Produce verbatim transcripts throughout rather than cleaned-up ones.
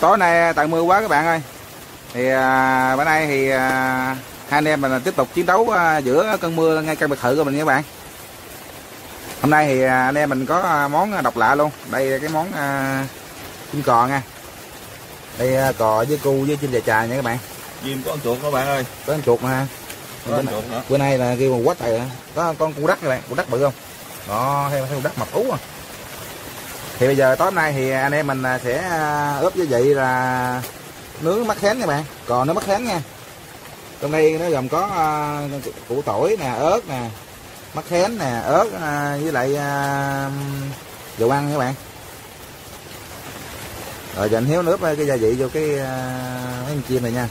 Tối nay tại mưa quá các bạn ơi, thì à, bữa nay thì à, hai anh em mình tiếp tục chiến đấu à, giữa cơn mưa ngay căn biệt thự của mình các bạn. Hôm nay thì à, anh em mình có món độc lạ luôn. Đây là cái món à, chim cò nha. Đây à, cò với cu với chim chà chà nha các bạn. Chim có ăn chuột các bạn ơi. Có ăn chuột mà. Có ăn chuột nữa. Bữa nay là kêu mà quá trời rồi. Có con cu đất các bạn, cu đất bự không? Đó, thấy con đất mập ú à. Thì bây giờ tối hôm nay thì anh em mình sẽ ướp với vậy là nướng mắt khén các bạn, còn nướng mắt khén nha. Trong đây nó gồm có củ tỏi nè, ớt nè, mắt khén nè, ớt với lại dầu ăn các bạn. Rồi giờ anh Hiếu ướp cái gia vị vô cái mấy con chim này nha.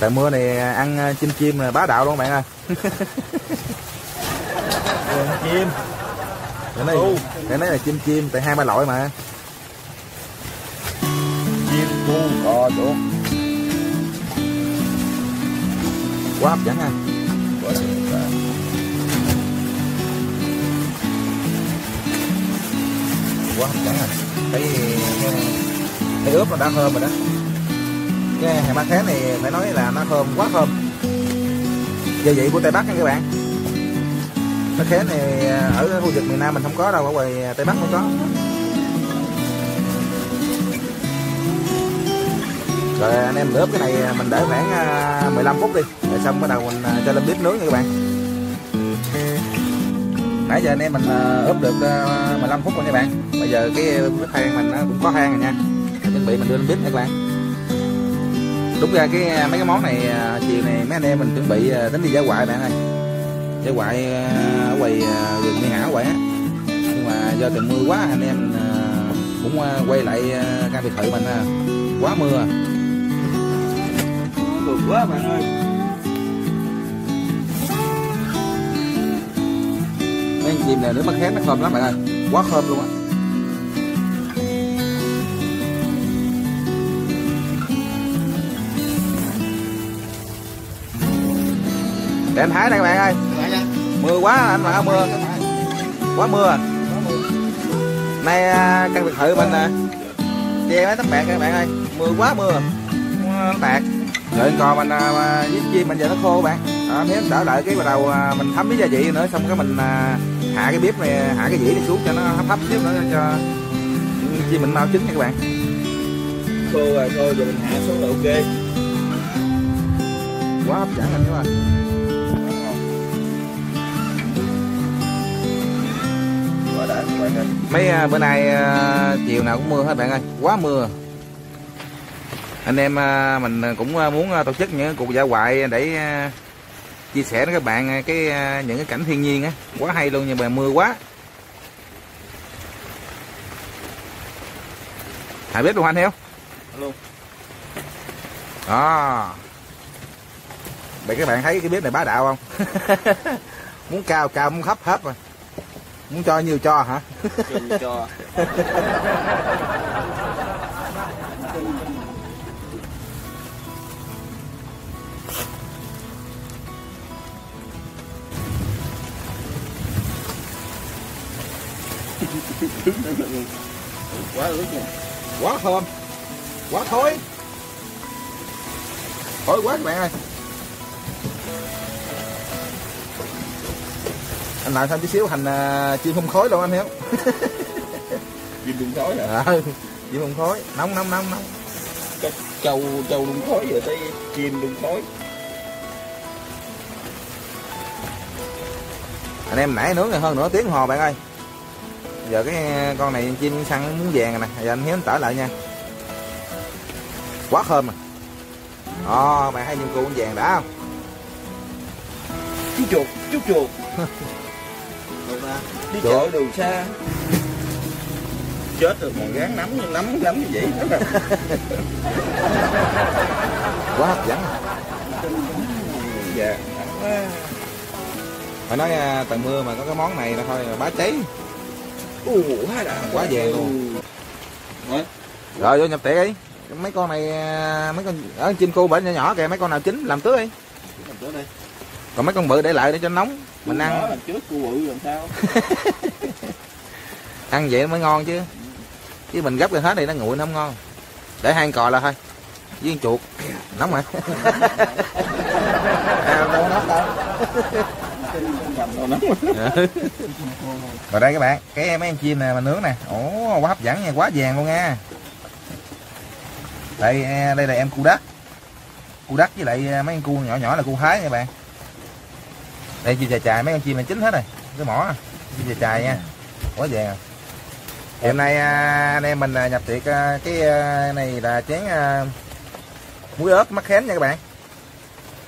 Trời mưa này ăn chim chim là bá đạo luôn các bạn ơi. Chim để nói, để nói là chim chim tại hai ba loại mà chim cu cò chuột quá hấp dẫn ha. Quá hấp dẫn ha. Cái cái ướp nó đã thơm rồi đó. Cái hàng ba khé này phải nói là nó thơm, quá thơm, gia vị của Tây Bắc nha các bạn. Mắt khén này ở khu vực miền Nam mình không có đâu, ở ngoài Tây Bắc không có. Rồi anh em ướp cái này mình để khoảng mười lăm phút đi, rồi xong bắt đầu mình cho lên bếp nướng nha các bạn. Nãy giờ anh em mình ướp được mười lăm phút rồi nha các bạn. Bây giờ cái bếp than mình nó cũng có than rồi nha, chuẩn bị mình đưa lên bếp nha các bạn. Đúng ra cái mấy cái món này chiều này mấy anh em mình chuẩn bị tính đi dã ngoại bạn ơi. Dã ngoại ở ngoài rừng Mỹ Hảo vậy á, nhưng mà do trời mưa quá anh em cũng quay lại căn biệt thự mình quá mưa. Mưa quá bạn ơi. Mấy con chim này nước mắt khét nó thơm lắm bạn ơi, quá thơm luôn á. Để anh Thái đây các bạn ơi. Mưa quá anh mà mưa. Quá mưa. Nay căn biệt thự mình che mấy tấm bạc các bạn ơi. Mưa quá mưa. Tấm bạc. Rồi còn mình với chim mình giờ nó khô các bạn. Đó, nếu đỡ lại cái bắt đầu mình thấm với gia vị nữa, xong cái mình hạ cái bếp này, hạ cái dĩa này xuống cho nó hấp hấp xíu nữa cho chim mình mau chín nha các bạn. Khô rồi, khô rồi mình hạ xuống là ok. Quá hấp dẫn anh các bạn. Mấy bữa nay chiều nào cũng mưa hết bạn ơi, quá mưa. Anh em mình cũng muốn tổ chức những cuộc dã ngoại để chia sẻ với các bạn cái những cái cảnh thiên nhiên á, quá hay luôn, nhưng mà mưa quá. Thả bếp luôn anh Hiếu. Đó. Để các bạn thấy cái bếp này bá đạo không? Muốn cao cao, muốn thấp thấp rồi. Muốn cho nhiều cho hả? Nhiều cho. Quá ướt nha. Quá thơm. Quá thối. Thối quá các bạn ơi. Anh làm thêm tí xíu thành uh, chim không khói luôn anh Hiếu. Chim không khói hả? À, chim không khói, nóng nóng nóng nóng. Châu châu đun khói rồi tới chim đun khói. Anh em nãy nướng rồi hơn nửa tiếng hồ bạn ơi. Giờ cái con này chim săn muốn vàng rồi nè, giờ anh Hiếu anh tở lại nha. Quá thơm à. Ồ, bạn thấy nhung cu con vàng đã không? Chú chuột, chú chuột. Đi chuột. Chợ đường xa. Chết rồi còn gán nắm như nắm nắm như vậy. Quá hấp dẫn. Dạ. Phải nói tầng mưa mà có cái món này là thôi là bá cháy. Ủa, quá đã, quá vàng luôn. Rồi, rồi vô nhập tiệc đi. Mấy con này, mấy con ở chim cu bển nhỏ nhỏ kìa, mấy con nào chín làm tưới đi. Làm tưới đi. Còn mấy con bự để lại để cho nóng. Mình ăn. Đó, làm trước cu bự làm sao? Ăn vậy mới ngon chứ. Chứ mình gấp ra hết thì nó nguội nó không ngon. Để hai con cò là thôi. Với con chuột. Nóng mà. Đâu đâu nóng đâu. Rồi đây các bạn, cái mấy con chim này mà nướng nè. Ồ, quá hấp dẫn nha, quá vàng luôn nha. Đây đây là em cu đất. Cu đất với lại mấy con cu nhỏ nhỏ là cu Thái nha bạn. Đây chim chài chài mấy con chim này chín hết rồi. Cái mỏ chim chài chài nha. Quá vàng à. Hôm nay anh em mình nhập tiệc cái này là chén muối ớt mắc khén nha các bạn.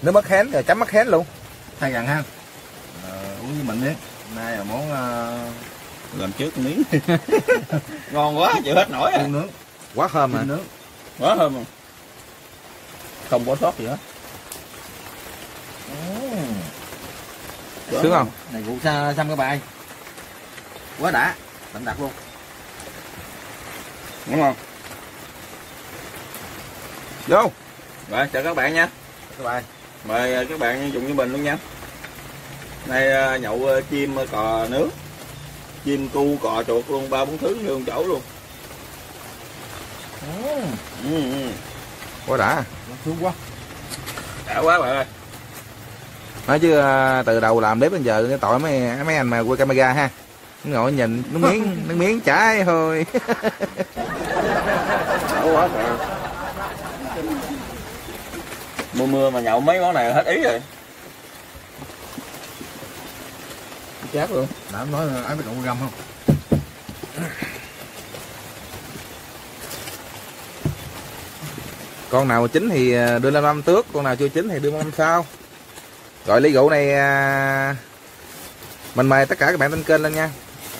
Nước mắc khén rồi chấm mắc khén luôn. Thay gần ha. Uống với mình đấy. Nay là món uh... làm trước miếng. Ngon quá, chịu hết nổi à. Nướng. Quá thơm mà. Nướng. Quá thơm mà. Không bỏ sót gì hết. Sướng ừ. Không? Này cũng xa xăm các bạn. Quá đã, tạm đặt luôn. Đúng không? Vô. Rồi, chào các bạn nha. Các bạn. Mời các bạn dùng với mình luôn nha. Nay nhậu chim cò nướng, chim cu cò chuột luôn, ba bốn thứ luôn chỗ luôn. Ừ. Ừ. Quá đã. Sướng quá. Đã quá bạn ơi. Nói chứ từ đầu làm đến bây giờ cái tội mấy mấy anh mà quay camera ha. Ngồi nhìn nó miếng nó miếng trái thôi. Quá bạn. Mưa mưa mà nhậu mấy món này hết ý rồi. Chát luôn. Đã nói là ai biết cậu găm không? Con nào chín thì đưa lên năm tước, con nào chưa chín thì đưa lên năm sau. Rồi ly rượu này mình mời tất cả các bạn trên kênh lên nha.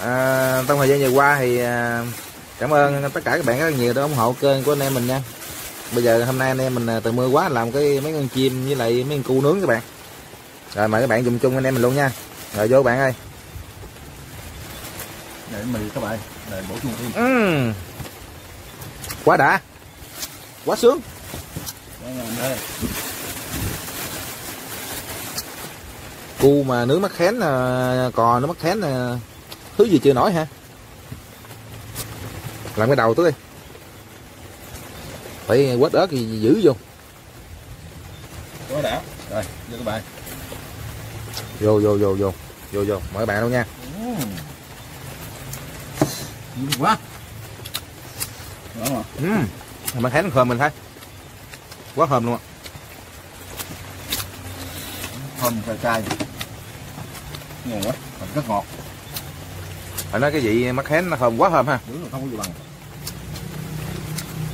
À, trong thời gian vừa qua thì cảm ơn tất cả các bạn rất nhiều đã ủng hộ kênh của anh em mình nha. Bây giờ hôm nay anh em mình từ mưa quá làm cái mấy con chim với lại mấy con cu nướng các bạn. Rồi mời các bạn dùng chung anh em mình luôn nha. Rồi vô bạn ơi. Để mì các bạn, để bổ sung thêm. Ừ. Quá đã. Quá sướng. Cu mà nướng mắc khén, cò nó mắc khén, thứ gì chưa nổi ha. Làm cái đầu tới đi. Phải quết ớt gì giữ vô. Quá đã. Rồi, vô các bạn. Vô vô vô vô vô vô mời bạn luôn nha. Ừ. Quá rồi. Ừ. Mình thấy nó thơm mình thấy quá thơm luôn ạ. Thơm cay cay ngon quá, rất ngọt. Phải nói cái vị mắc khén nó thơm quá thơm ha. Đúng rồi, không có gì bằng.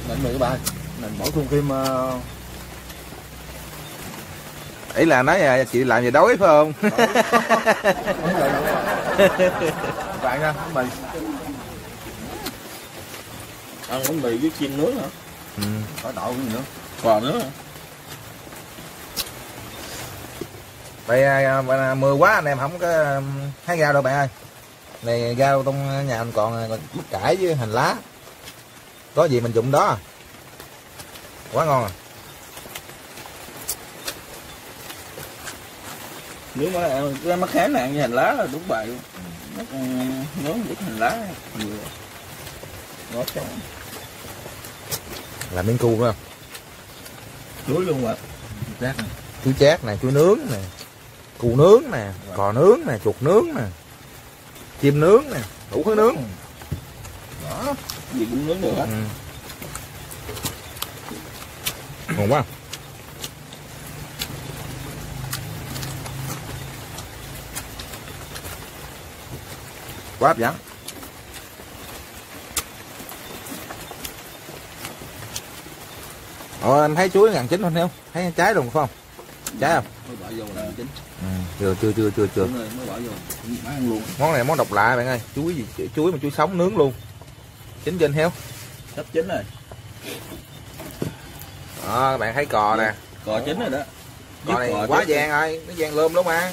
Mình mời các bạn mình bổ sung thêm uh... ý là nói là chị làm gì đói phải không? Bạn ra bánh mì. Ăn bánh mì với chim nướng hả? Ừ. Có đậu gì nữa? Còn nữa hả? Vậy mưa quá anh em không có hái rau đâu bạn ơi. Này rau trong nhà mình còn mít cải với hành lá. Có gì mình dụng đó. Quá ngon à. Nếu mà cái mắc khén này ăn với hành lá là đúng bài luôn. Nướng với hành lá ngon. Là miếng cu phải không? Chuối luôn ạ. Chuối chát nè, chuối nướng nè, cu nướng nè, cò nướng nè, chuột nướng nè, chim nướng nè, đủ thứ nướng. Đó, gì cũng nướng được hết. Ừ. Ngon quá. Quá hấp dẫn. Ủa anh thấy chuối ngàn chín không, không thấy trái luôn phải không? Trái không? Mới bỏ vô là chín. Ừ, chưa chưa chưa chưa chưa. Mới bỏ vô. Má ăn luôn. Món này món độc lạ bạn ơi, chuối gì chuối mà chuối sống nướng luôn. Chín trên heo. Sắp chín rồi. Đó, các bạn thấy cò nè. Cò chín rồi đó. Cò này cò quá vàng rồi, nó vàng lơm lắm mà.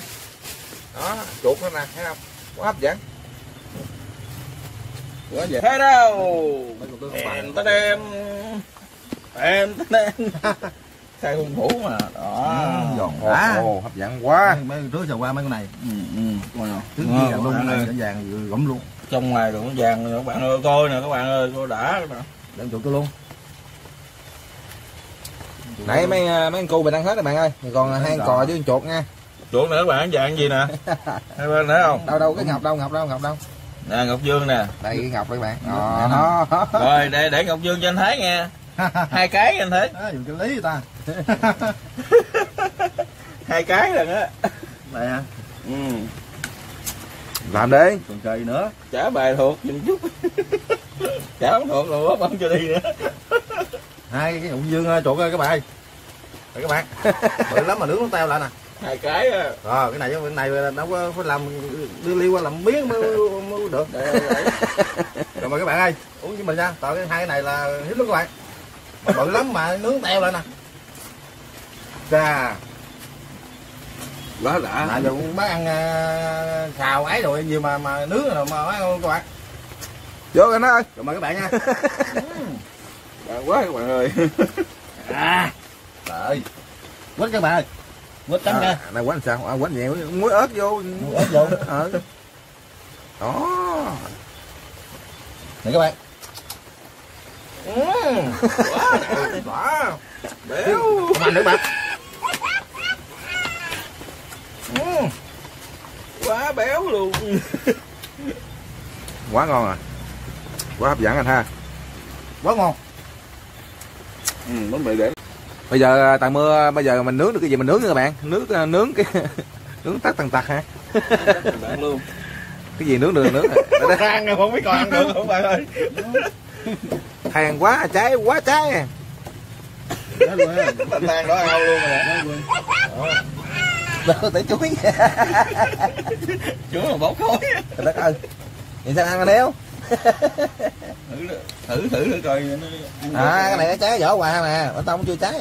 Đó, chuột nó nè, thấy không? Quá hấp dẫn. Quá vàng. Thấy đâu. Em ta đem. Em ta đem. Sai hung thủ mà. Đó, ừ, giòn quá. Ồ, hấp dẫn quá. Mấy, mấy trước giờ qua mấy con này. Ừ ừ. Coi nào. Trước kia vàng luôn này, vàng gẫm luôn. Trong ngoài đồ nó vàng rồi các bạn ơi, coi nè các bạn ơi, coi đã các bạn. Đem chuột tôi luôn. Nãy mấy mấy anh cu mình ăn hết rồi bạn ơi, còn hai con cò với con chuột nha. Chuột nữa các bạn, dạng gì nè. Hai bên nữa không? Đâu đâu cái ngọc đâu, ngọc đâu, ngọc đâu. Nè Ngọc Dương nè. Đây cái ngọc đây bạn. Ờ nó. Rồi để để Ngọc Dương cho anh thấy nha. Hai cái anh thấy. Đó, dùng cái lý ta. Hai cái lần á. Này hả? Ừ. Làm đi. Còn chơi nữa. Trả bài thuộc dùm chút. Trả không thuộc rồi không cho đi nữa. Hai cái Ngọc Dương chuột ơi các bạn. Các bạn. Bự lắm mà nướng nó teo lại nè. Hai cái á. Ờ cái này cái này đâu có phải làm đưa liêu qua làm miếng mới, mới được. Để, để. Rồi mời các bạn ơi, uống với mình nha. Tại cái hai cái này là hiếm lắm các bạn. Mà bự lắm mà nướng teo lại nè. Chà. Quá đã. Nãy giờ cũng bác ăn uh, xào ấy rồi nhiều mà mà nướng rồi mà bác ăn các bạn. Vô anh ơi. Rồi mời các bạn nha. Bạn quá các bạn ơi. À. Trời ơi. Quýt các bạn ơi. Quýt tắm nha. Này quánh sao? À quánh nhiều, muối ớt vô. Muối ớt vô. Ờ. Đó. Này các bạn. Ừ. Quá đã. Quá. Đéo. Ăn nữa bạn. Ừ. Quá béo luôn. Quá ngon à. Quá hấp dẫn anh ha. Quá ngon. Ừ, bánh mì để. Bây giờ tại mưa bây giờ mình nướng được cái gì mình nướng nha các bạn. Nướng nướng cái nướng tắt tần tật hả? Bạn luôn. Cái gì nướng được nướng. Để than không biết còn ăn được không bạn ơi. Than quá cháy quá cháy. Đó luôn. Than đó ao luôn rồi. Đó luôn. Đó tới chuối. Chuối mà bốc khói. Trời đất ơi. Vậy sao ăn mà đéo? Thử thử thử thử coi nó ăn à, cái này nó cháy vỏ quà nè, bên trong chưa cháy.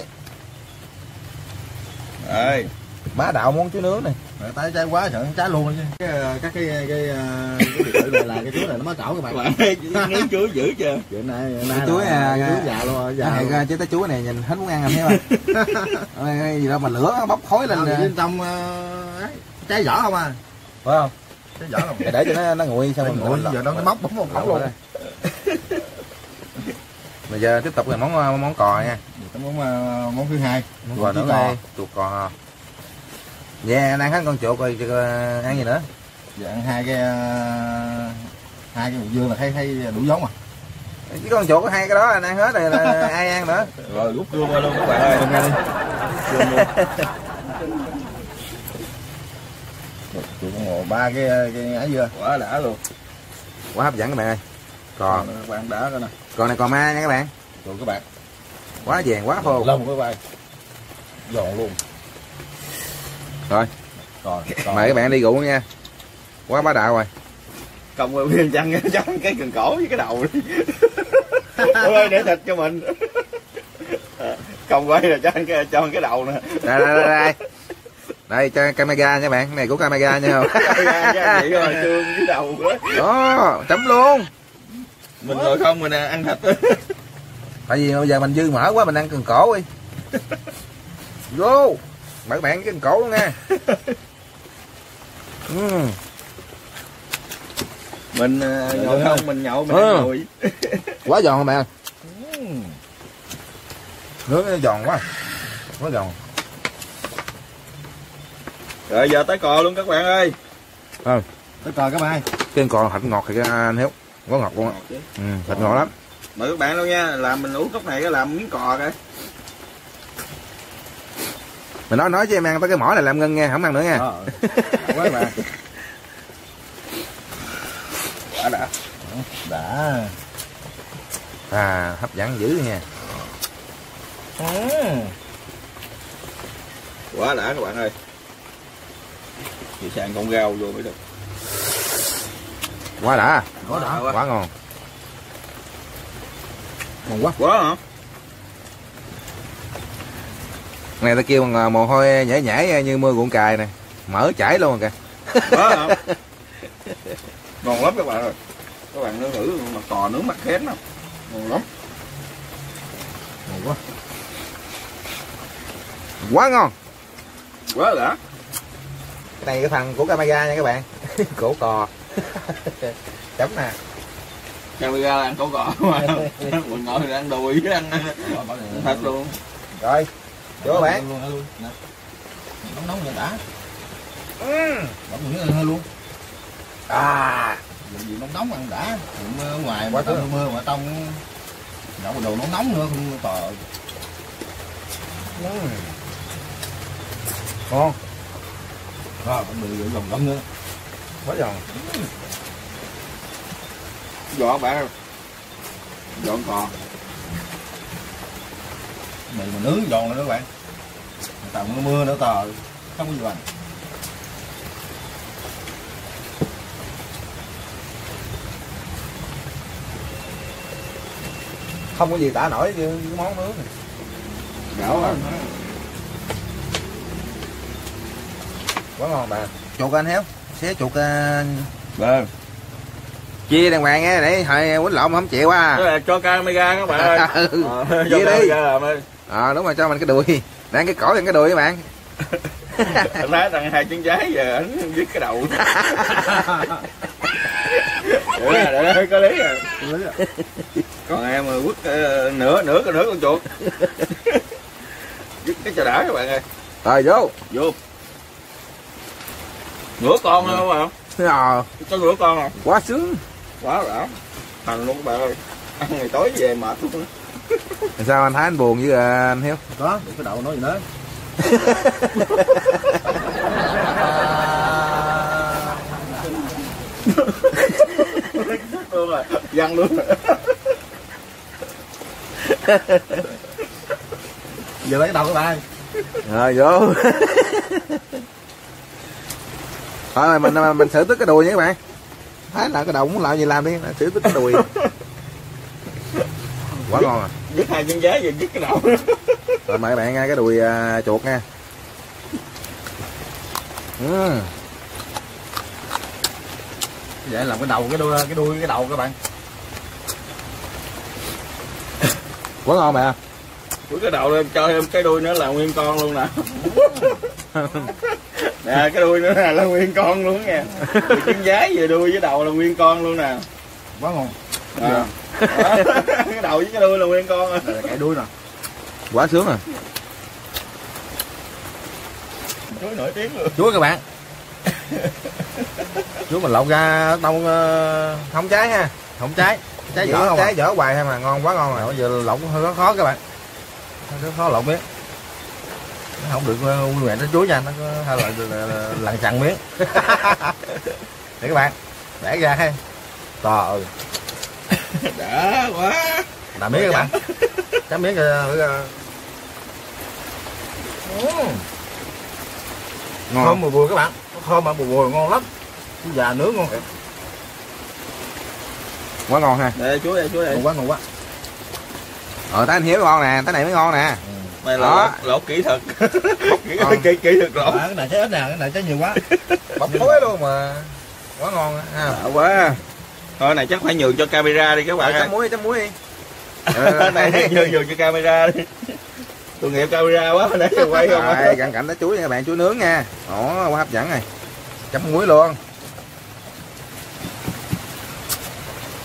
Rồi, bá đạo món chuối nướng này. Tại nó cháy quá sợ nó cháy luôn chứ. Cái các cái cái cái, cái, cái là cái chuối này nó mới trảo các bạn. Bạn ơi, nướng chuối dữ chưa? Bữa nay nay chuối à, chuối già luôn, già. Thiệt chứ tới chuối này nhìn hết muốn ăn anh thấy không? Đây gì đâu mà lửa bốc khói lên bên trong cháy vỏ không à. Phải không? Để cho nó nó nguội xong rồi nguội giờ nó nó móc bấm một khẩu luôn. Bây giờ tiếp tục là món món cò nha. Món món thứ hai, món thứ hai chuột cò. Dạ ăn hết con chuột rồi ăn gì nữa? Giờ ăn hai cái hai cái Ngọc Dương là thấy thấy đủ giống à. Cái con chuột có hai cái đó anh ăn hết rồi là ai ăn nữa. Rồi rút gươm luôn các bạn ơi. Tụi con ngồi ba cái cái ấy chưa? Quá đã luôn. Quá hấp dẫn các bạn ơi. Còn các bạn đã coi nè. Còn này còn ma nha các bạn. Rồi các bạn. Quá vàng quá khô. Lông các bạn. Giòn luôn. Rồi. Còn, còn mời các bạn đi rượu nha. Quá bá đạo rồi. Cộng với viên chăn giống cái cần cổ với cái đầu đi. Ôi để thịt cho mình. Cộng quay là cho ăn cái cho ăn cái đầu nè. Đây đây đây. Đây cho camera nha bạn, cái này của camera nha không? Vậy rồi, thương cái đầu đó. Đó, chấm luôn. Mình ngồi không mình ăn thịt. Tại vì bây giờ mình dư mỡ quá mình ăn cần cổ đi. Vô. Mời các bạn cái cần cổ luôn nha. Uhm. Mình uh, ngồi không mình nhậu mình ừ. Ngồi. Quá giòn không bạn? Nướng nó giòn quá. Quá giòn. Rồi giờ tới cò luôn các bạn ơi. Ừ. Tới cò các bạn. Cái cò thịt ngọt thì anh Hiếu. Quá ngọt luôn á. Ừ, thịt ngọt lắm. Mời các bạn luôn nha, làm mình uống cốc này làm miếng cò coi. Mình nói nói cho em ăn tới cái mỏ này làm ngân nghe, không ăn nữa nha. Ờ. Quá mà. Đã đã. Đã. À, hấp dẫn dữ nha. à. Quá đã các bạn ơi, chỉ sang con rau vô mới được. Quá đã, quá đã, quá, quá ngon, ngon quá quá hả? Này ta kêu bằng mồ hôi nhảy nhảy như mưa ruộng cài này, mỡ chảy luôn kìa. Quá hả? Ngon lắm các bạn ơi, các bạn nướng thử mà tò nướng mắt khén không? Ngon lắm, ngon quá, quá ngon, quá đã. Cái này cái phần của camera nha các bạn, cổ cò. Chấm nè, camera là ăn cổ cò mà, mình ngồi thì ăn đùi chứ ăn thịt luôn. Rồi, vô bạn. Nóng nóng người đã. Bỏ miếng hơi luôn. À, gì nóng nóng ăn đã. Mưa ngoài quá trời mưa mà tông đậu đồ nóng nóng nữa không tờ. Ngon. Rồi, cũng bị dòng lắm nữa. Quá giòn. Giòn bạn. Giòn còn. Mì mà nướng giòn nữa các bạn. Tầm mưa nữa tờ, không có giòn. Không có gì tả nổi cái món nướng này. Đảo à. Quá ngon bạn. Chuột anh Hiếu, xé chuột bơ. Chia đàng hoàng nghe để hồi quýnh lộn không chịu quá. À. Cho camera các bạn ơi. Ừ. À, chia đi. À, đúng rồi, cho mình cái đuôi. Đang cái cổ lên cái đuôi các bạn. Nói rằng hai chân trái giờ ảnh giết cái đầu. Ủa là đó, có lý rồi. Còn em mà quất uh, nửa nửa cái nửa con chuột. Giết cái cho đã các bạn ơi. Rồi vô. Vô. Nửa con thôi các bạn. Ờ. Có nửa con không? Quá sướng. Quá đã. Thành luôn các bạn ơi. Ăn ngày tối về mệt luôn. Sao anh thấy anh buồn với anh Hiếu? Có, đừng có đậu nói gì nữa. Luôn rồi, văng luôn rồi. Giờ lấy đầu các bạn. Rồi vô. Thôi mình mình, mình thử tức cái đùi nha các bạn. Thấy là cái đầu muốn làm gì làm đi, thử tức cái đùi. Quá ngon à. Dứt hai chân giá rồi dứt cái đầu. Rồi mời các bạn nghe cái đùi uh, chuột nha. Ừ. Vậy làm cái đầu cái đuôi cái đuôi cái đầu các bạn. Quá ngon mẹ. Cuối cái đầu lên cho thêm cái đuôi nữa là nguyên con luôn nè. Nè cái đuôi nữa là nguyên con luôn nha. Trứng giá về đuôi với đầu là nguyên con luôn nè. Quá ngon. À. Cái đầu với cái đuôi là nguyên con rồi. Đây là cái đuôi nè. Quá sướng à. Chuối nổi tiếng luôn. Chuối các bạn. Chuối mình lộn ra đông không cháy ha, không cháy. Cháy vỏ không? Cháy vỏ hoài hay mà ngon quá ngon rồi. Giờ lộn hơi khó khó các bạn. Nó khó lộn biết. Nó không được nguyên vẹn nó chuối nha, nó hay là lằn xằn miếng. Để các bạn. Để ra ha. Trời ơi. Đã quá. Đã miếng các bạn. Chấm miếng rồi. Ngon. Thơm mùi bùi các bạn. Thơm mà bùi bùi ngon lắm. Chú già nướng ngon. Quá ngon ha. Để chuối đây, chuối đây. Ngon quá, ngon quá. Ờ thấy anh Hiếu ngon nè, cái này mới ngon nè. Mày lột, lột kỹ thật. Kỹ kỹ kỹ thật lột. Cái này trái ít nè, cái này trái nhiều quá. Bọc khối luôn mà. Quá ngon ha. Đã quá. Thôi này chắc phải nhường cho camera đi các bạn. Chấm muối, chấm muối đi. Ờ, này nhường nhường cho camera đi. Tôi nghiệp camera quá để quay không. Rồi, cận cảnh đó chuối nha các bạn, chuối nướng nha. Ồ, quá hấp dẫn này. Chấm muối luôn.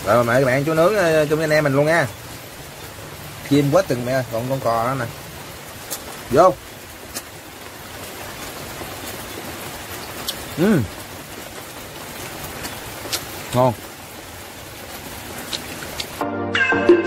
Rồi mời các bạn chuối nướng chung với anh em mình luôn nha. Chim quá từng mẹ, còn con cò nữa nè. Vô. Ừ. Ngon. Thank you.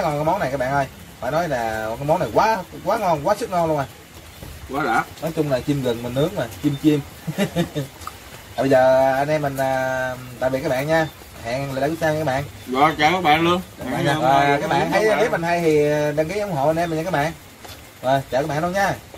quá ngon cái món này các bạn ơi, phải nói là cái món này quá quá ngon, quá sức ngon luôn rồi, quá đã. Nói chung là chim gừng mình nướng mà chim chim. Bây giờ anh em mình tạm biệt các bạn nha, hẹn lại lần sau các bạn. Rồi chào các bạn luôn. Các bạn thấy clip mình hay thì đăng ký ủng hộ anh em mình nha các bạn. Rồi chào các bạn luôn nha.